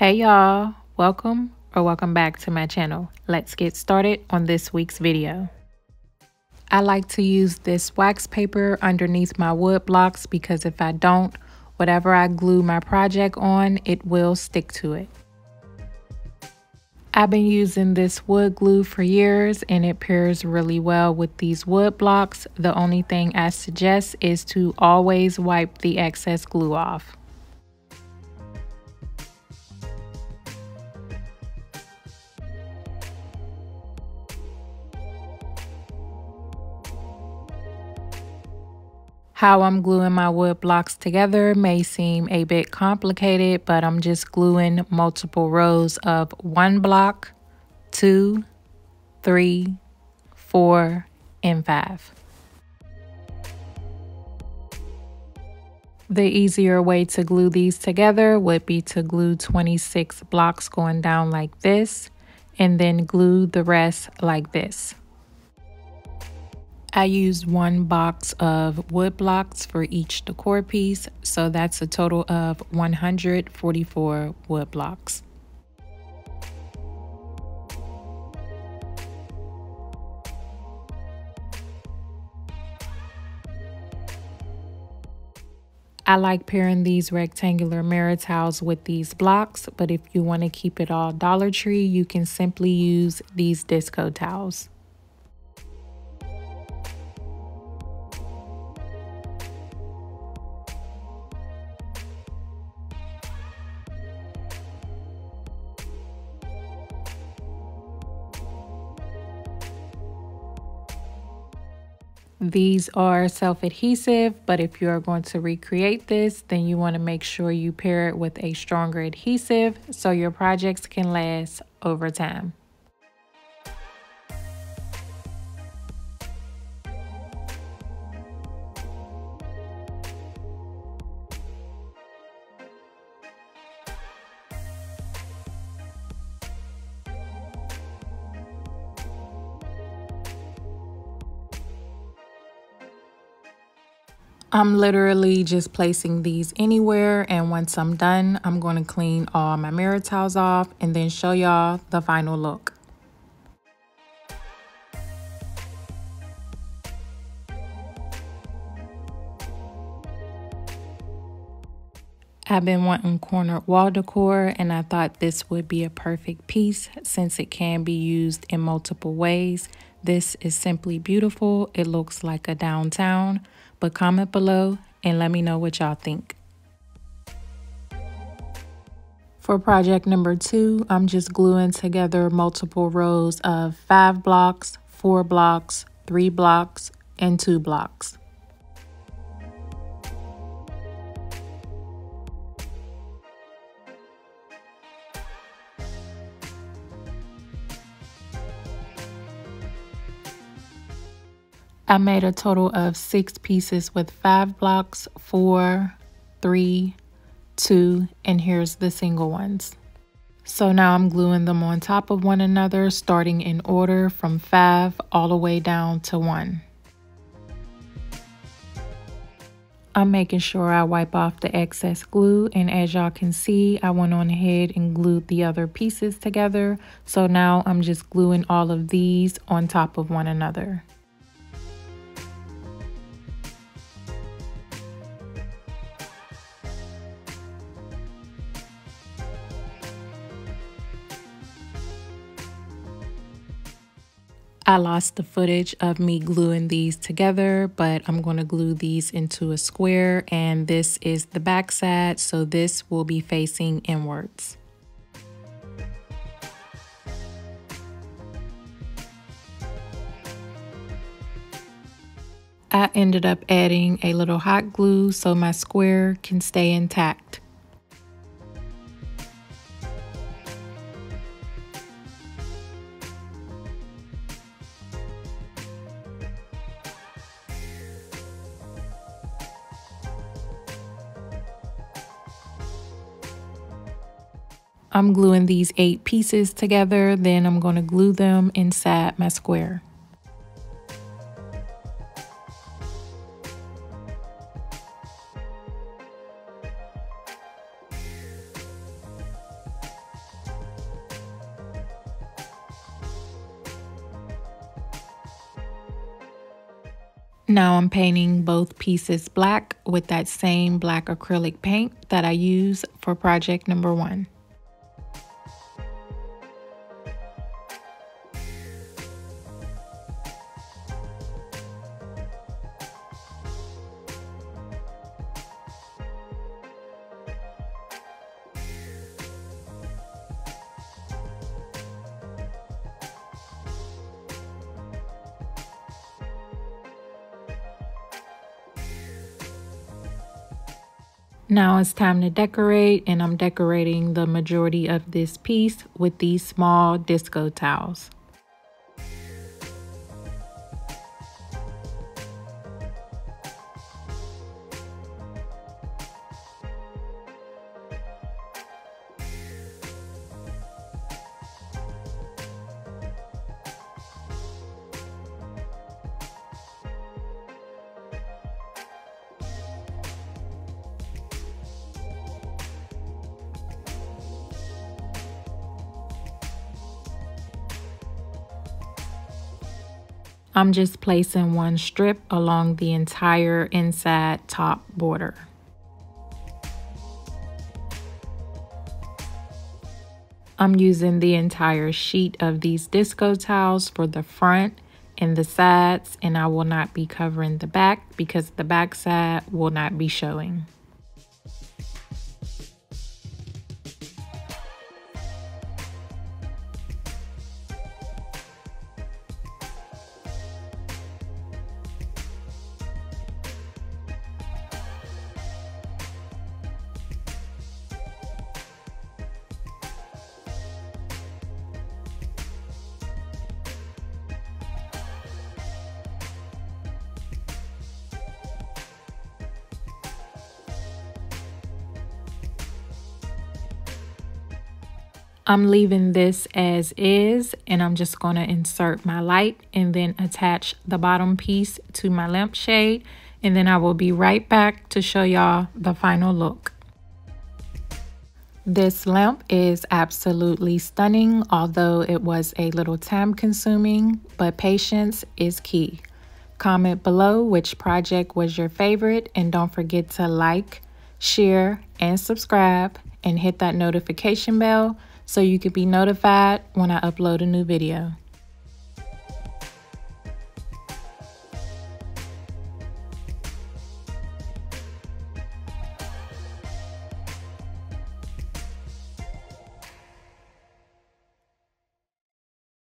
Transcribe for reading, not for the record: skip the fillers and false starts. Hey y'all, welcome back to my channel. Let's get started on this week's video. I like to use this wax paper underneath my wood blocks because if I don't, whatever I glue my project on, it will stick to it. I've been using this wood glue for years and it pairs really well with these wood blocks. The only thing I suggest is to always wipe the excess glue off. How I'm gluing my wood blocks together may seem a bit complicated, but I'm just gluing multiple rows of 1 block, 2, 3, 4, and 5. The easier way to glue these together would be to glue 26 blocks going down like this, and then glue the rest like this. I used 1 box of wood blocks for each decor piece, so that's a total of 144 wood blocks. I like pairing these rectangular mirror tiles with these blocks, but if you want to keep it all Dollar Tree, you can simply use these disco tiles. These are self-adhesive, but if you are going to recreate this, then you want to make sure you pair it with a stronger adhesive so your projects can last over time. I'm literally just placing these anywhere, and once I'm done, I'm going to clean all my mirror tiles off and then show y'all the final look. I've been wanting cornered wall decor, and I thought this would be a perfect piece since it can be used in multiple ways. This is simply beautiful. It looks like a downtown, but comment below and let me know what y'all think. For project number 2, I'm just gluing together multiple rows of 5 blocks, 4 blocks, 3 blocks, and 2 blocks. I made a total of 6 pieces with 5 blocks, 4, 3, 2, and here's the single ones. So now I'm gluing them on top of one another, starting in order from 5 all the way down to 1. I'm making sure I wipe off the excess glue, and as y'all can see, I went on ahead and glued the other pieces together. So now I'm just gluing all of these on top of one another. I lost the footage of me gluing these together, but I'm going to glue these into a square, and this is the back side, so this will be facing inwards. I ended up adding a little hot glue so my square can stay intact. I'm gluing these 8 pieces together, then I'm going to glue them inside my square. Now I'm painting both pieces black with that same black acrylic paint that I use for project number 1. Now it's time to decorate, and I'm decorating the majority of this piece with these small disco towels. I'm just placing one strip along the entire inside top border. I'm using the entire sheet of these disco towels for the front and the sides, and I will not be covering the back because the back side will not be showing. I'm leaving this as is, and I'm just going to insert my light and then attach the bottom piece to my lampshade, and then I will be right back to show y'all the final look. This lamp is absolutely stunning, although it was a little time consuming, but patience is key. Comment below which project was your favorite, and don't forget to like, share, and subscribe, and hit that notification bell so you can be notified when I upload a new video.